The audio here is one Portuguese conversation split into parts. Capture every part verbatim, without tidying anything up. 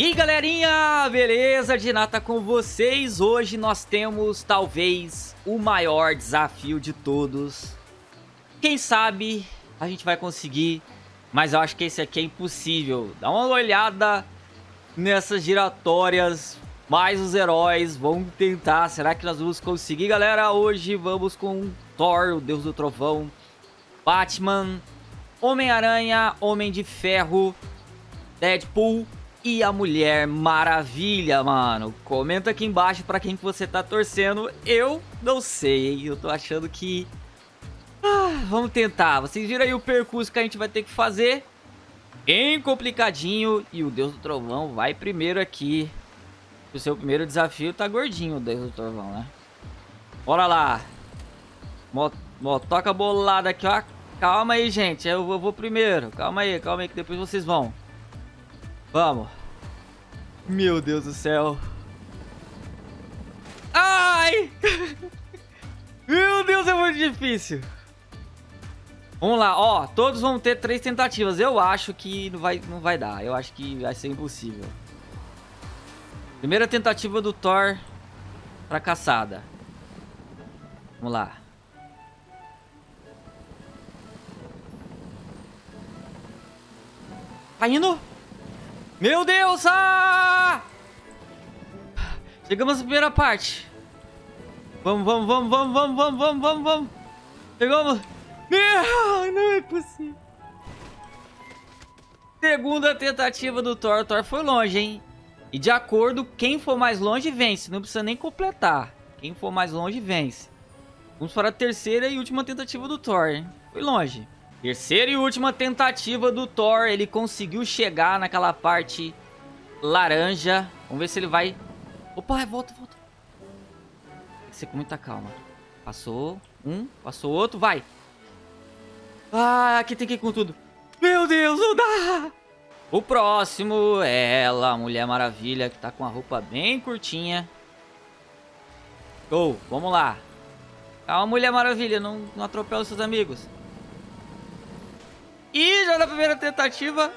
E aí galerinha, beleza? Dinata com vocês. Hoje nós temos talvez o maior desafio de todos. Quem sabe a gente vai conseguir, mas eu acho que esse aqui é impossível. Dá uma olhada nessas giratórias, mas os heróis vão tentar. Será que nós vamos conseguir, galera? Hoje vamos com Thor, o Deus do Trovão, Batman, Homem-Aranha, Homem de Ferro, Deadpool e a Mulher Maravilha, mano. Comenta aqui embaixo pra quem que você tá torcendo. Eu não sei, eu tô achando que... Ah, vamos tentar. Vocês viram aí o percurso que a gente vai ter que fazer. Bem complicadinho. E o Deus do Trovão vai primeiro aqui. O seu primeiro desafio tá gordinho, o Deus do Trovão, né? Bora lá. Mot motoca bolada aqui, ó. Calma aí, gente. Eu vou, eu vou primeiro. Calma aí, calma aí que depois vocês vão. Vamos. Meu Deus do céu. Ai! Meu Deus, é muito difícil. Vamos lá, ó. Todos vão ter três tentativas. Eu acho que não vai, não vai dar. Eu acho que vai ser impossível. Primeira tentativa do Thor. Fracassada. Vamos lá. Tá indo? Meu Deus! Ah! Chegamos na primeira parte. Vamos, vamos, vamos, vamos, vamos, vamos, vamos, vamos, vamos. Chegamos. Não, não é possível. Segunda tentativa do Thor. O Thor foi longe, hein? E de acordo, quem for mais longe vence. Não precisa nem completar. Quem for mais longe vence. Vamos para a terceira e última tentativa do Thor, hein? Foi longe. Terceira e última tentativa do Thor. Ele conseguiu chegar naquela parte laranja. Vamos ver se ele vai... Opa, volta, volta. Tem que ser com muita calma. Passou um, passou outro, vai. Ah, aqui tem que ir com tudo. Meu Deus, não dá. O próximo é ela, a Mulher Maravilha, que tá com a roupa bem curtinha. Go, vamos lá. Calma, Mulher Maravilha, não, não atropela os seus amigos. E já na primeira tentativa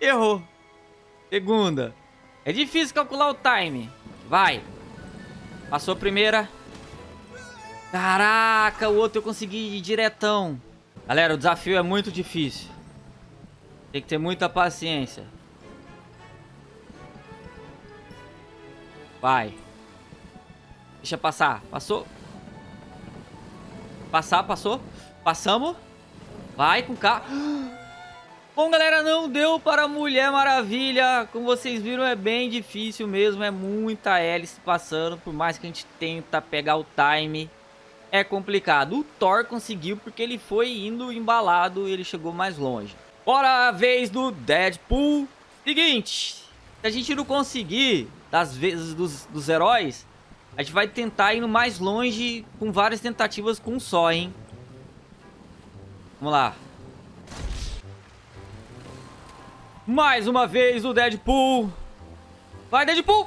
errou. Segunda. É difícil calcular o time. Vai. Passou a primeira. Caraca, o outro eu consegui ir diretão. Galera, o desafio é muito difícil. Tem que ter muita paciência. Vai. Deixa passar. Passou. Passar, passou. Passamos. Vai com K. Bom, galera, não deu para Mulher Maravilha. Como vocês viram, é bem difícil mesmo. É muita hélice passando. Por mais que a gente tenta pegar o time, é complicado. O Thor conseguiu porque ele foi indo embalado e ele chegou mais longe. Bora a vez do Deadpool. Seguinte, se a gente não conseguir das vezes dos, dos heróis, a gente vai tentar ir mais longe com várias tentativas com um só, hein? Vamos lá. Mais uma vez o Deadpool. Vai, Deadpool.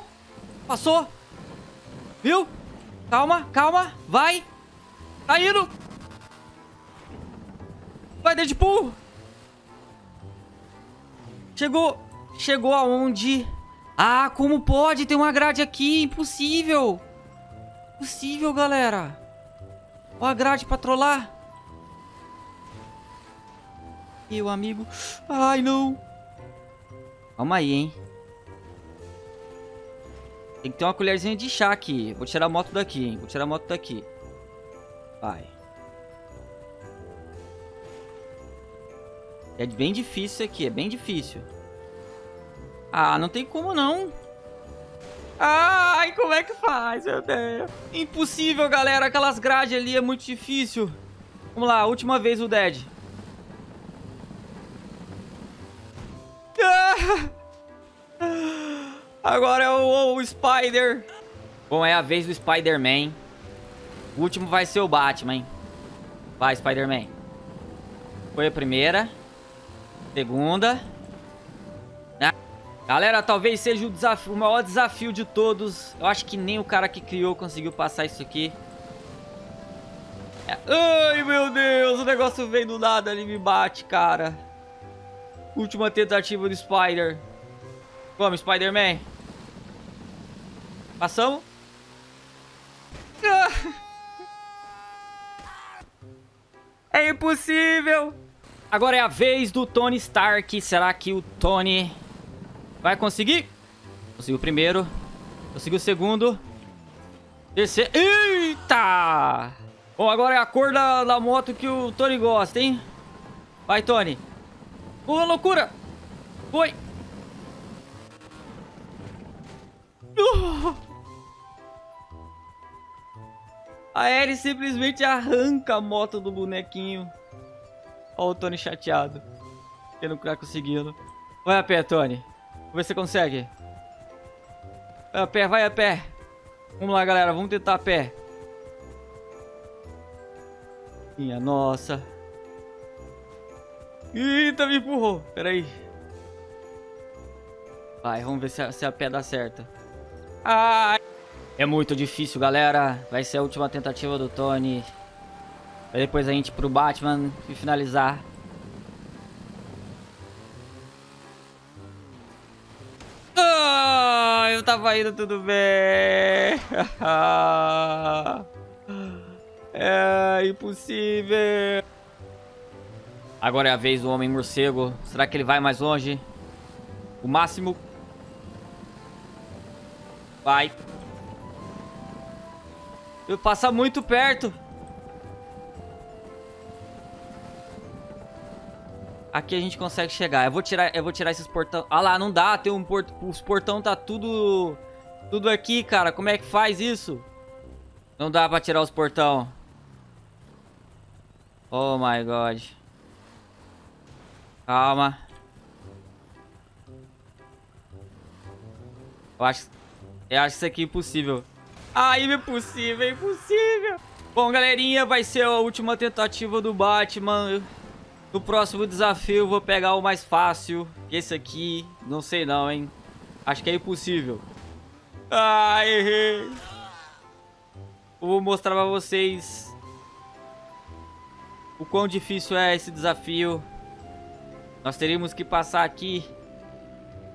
Passou. Viu? Calma, calma. Vai. Tá indo. Vai, Deadpool. Chegou. Chegou aonde? Ah, como pode? Tem uma grade aqui. Impossível. Impossível, galera. Ó a grade pra trollar. Meu amigo. Ai, não. Calma aí, hein. Tem que ter uma colherzinha de chá aqui. Vou tirar a moto daqui, hein. Vou tirar a moto daqui. Vai. É bem difícil isso aqui. É bem difícil. Ah, não tem como não. Ai, como é que faz, meu Deus? Impossível, galera. Aquelas grades ali é muito difícil. Vamos lá, última vez o Dead. Agora é o, o Spider. Bom, é a vez do Spider-Man. O último vai ser o Batman, hein? Vai, Spider-Man. Foi a primeira. Segunda. Ah. Galera, talvez seja o, desafio, o maior desafio de todos. Eu acho que nem o cara que criou conseguiu passar isso aqui. É. Ai, meu Deus. O negócio veio do nada. Ele me bate, cara. Última tentativa do Spider. Vamos, Spider-Man. Passamos. É impossível. Agora é a vez do Tony Stark. Será que o Tony vai conseguir? Conseguiu o primeiro. Conseguiu o segundo. Terceiro. Eita! Bom, agora é a cor da, da moto que o Tony gosta, hein? Vai, Tony. Pula, loucura. Foi. A Ellie simplesmente arranca a moto do bonequinho. Olha o Tony chateado. Ele não tá conseguindo. Vai a pé, Tony. Vamos ver se você consegue. Vai a pé, vai a pé. Vamos lá, galera. Vamos tentar a pé. Minha nossa. Eita, me empurrou. Pera aí. Vai, vamos ver se a, se a pé dá certo. Ai. É muito difícil, galera. Vai ser a última tentativa do Tony. Aí depois a gente ir pro Batman e finalizar. Ah, eu tava indo tudo bem. É impossível. Agora é a vez do Homem Morcego. Será que ele vai mais longe? O máximo. Vai. Eu passo muito perto. Aqui a gente consegue chegar. Eu vou tirar, eu vou tirar esses portão. Ah lá, não dá. Tem um portão. Os portão tá tudo, tudo aqui, cara. Como é que faz isso? Não dá pra tirar os portão. Oh my God. Calma. Eu acho, eu acho isso aqui impossível. Ah, impossível, impossível. Bom, galerinha, vai ser a última tentativa do Batman. No próximo desafio eu vou pegar o mais fácil. Esse aqui, não sei não, hein. Acho que é impossível. Ah, errei. Vou mostrar pra vocês o quão difícil é esse desafio. Nós teríamos que passar aqui.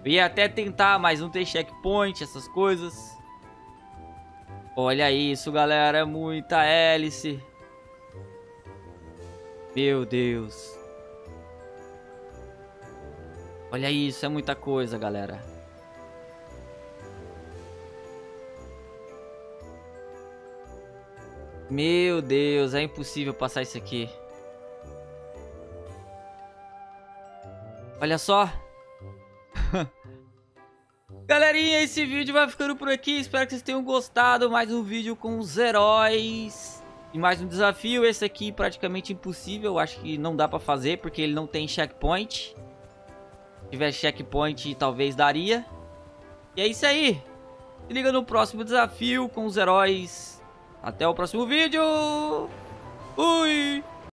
Eu ia até tentar, mas não tem checkpoint, essas coisas. Olha isso, galera. É muita hélice. Meu Deus. Olha isso, é muita coisa, galera. Meu Deus, é impossível passar isso aqui. Olha só. Galerinha, esse vídeo vai ficando por aqui. Espero que vocês tenham gostado. Mais um vídeo com os heróis. E mais um desafio. Esse aqui praticamente impossível. Acho que não dá pra fazer, porque ele não tem checkpoint. Se tiver checkpoint, talvez daria. E é isso aí. Se liga no próximo desafio com os heróis. Até o próximo vídeo. Fui.